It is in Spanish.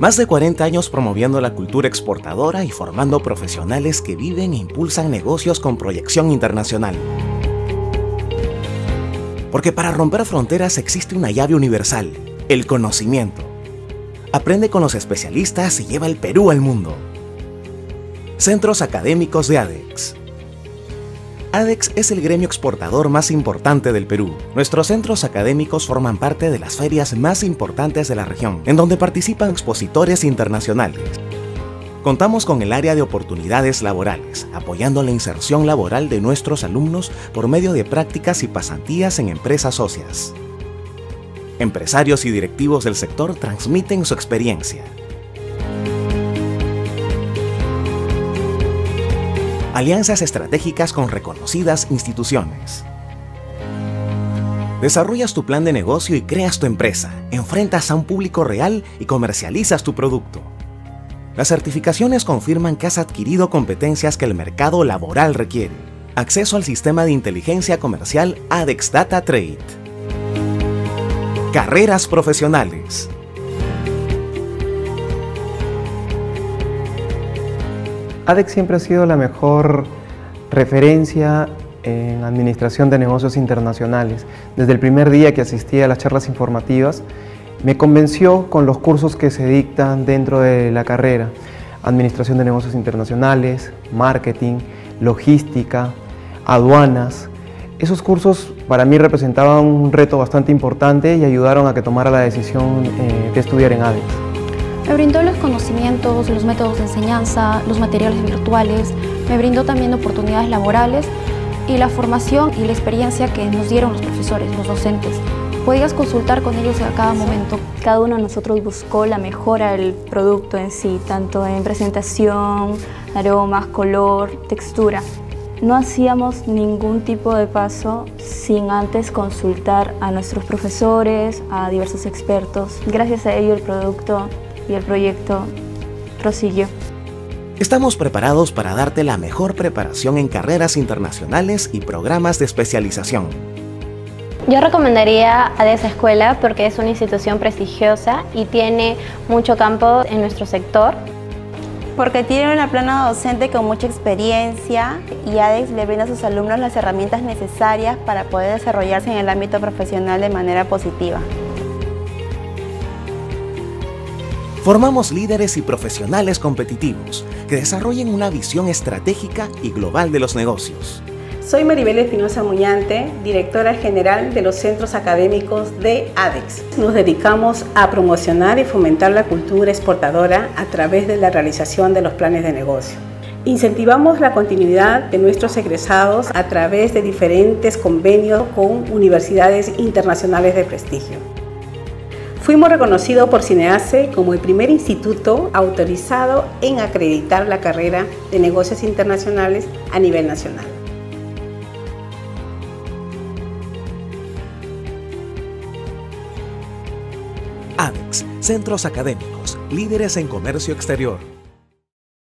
Más de 40 años promoviendo la cultura exportadora y formando profesionales que viven e impulsan negocios con proyección internacional. Porque para romper fronteras existe una llave universal, el conocimiento. Aprende con los especialistas y lleva el Perú al mundo. Centros académicos de ADEX. ADEX es el gremio exportador más importante del Perú. Nuestros centros académicos forman parte de las ferias más importantes de la región, en donde participan expositores internacionales. Contamos con el área de oportunidades laborales, apoyando la inserción laboral de nuestros alumnos por medio de prácticas y pasantías en empresas socias. Empresarios y directivos del sector transmiten su experiencia. Alianzas estratégicas con reconocidas instituciones. Desarrollas tu plan de negocio y creas tu empresa. Enfrentas a un público real y comercializas tu producto. Las certificaciones confirman que has adquirido competencias que el mercado laboral requiere. Acceso al sistema de inteligencia comercial ADEX Data Trade. Carreras profesionales. ADEX siempre ha sido la mejor referencia en administración de negocios internacionales. Desde el primer día que asistí a las charlas informativas, me convenció con los cursos que se dictan dentro de la carrera. Administración de negocios internacionales, marketing, logística, aduanas. Esos cursos para mí representaban un reto bastante importante y ayudaron a que tomara la decisión de estudiar en ADEX. Me brindó los conocimientos, los métodos de enseñanza, los materiales virtuales, me brindó también oportunidades laborales y la formación y la experiencia que nos dieron los profesores, los docentes. Podías consultar con ellos a cada momento. Cada uno de nosotros buscó la mejora del producto en sí, tanto en presentación, aromas, color, textura. No hacíamos ningún tipo de paso sin antes consultar a nuestros profesores, a diversos expertos. Gracias a ello el producto y el proyecto prosiguió. Estamos preparados para darte la mejor preparación en carreras internacionales y programas de especialización. Yo recomendaría ADEX Escuela porque es una institución prestigiosa y tiene mucho campo en nuestro sector. Porque tiene una plana docente con mucha experiencia y ADEX le brinda a sus alumnos las herramientas necesarias para poder desarrollarse en el ámbito profesional de manera positiva. Formamos líderes y profesionales competitivos que desarrollen una visión estratégica y global de los negocios. Soy Maribel Espinosa Muñante, directora general de los Centros Académicos de ADEX. Nos dedicamos a promocionar y fomentar la cultura exportadora a través de la realización de los planes de negocio. Incentivamos la continuidad de nuestros egresados a través de diferentes convenios con universidades internacionales de prestigio. Fuimos reconocidos por CINEACE como el primer instituto autorizado en acreditar la carrera de negocios internacionales a nivel nacional. ADEX, Centros Académicos, líderes en comercio exterior.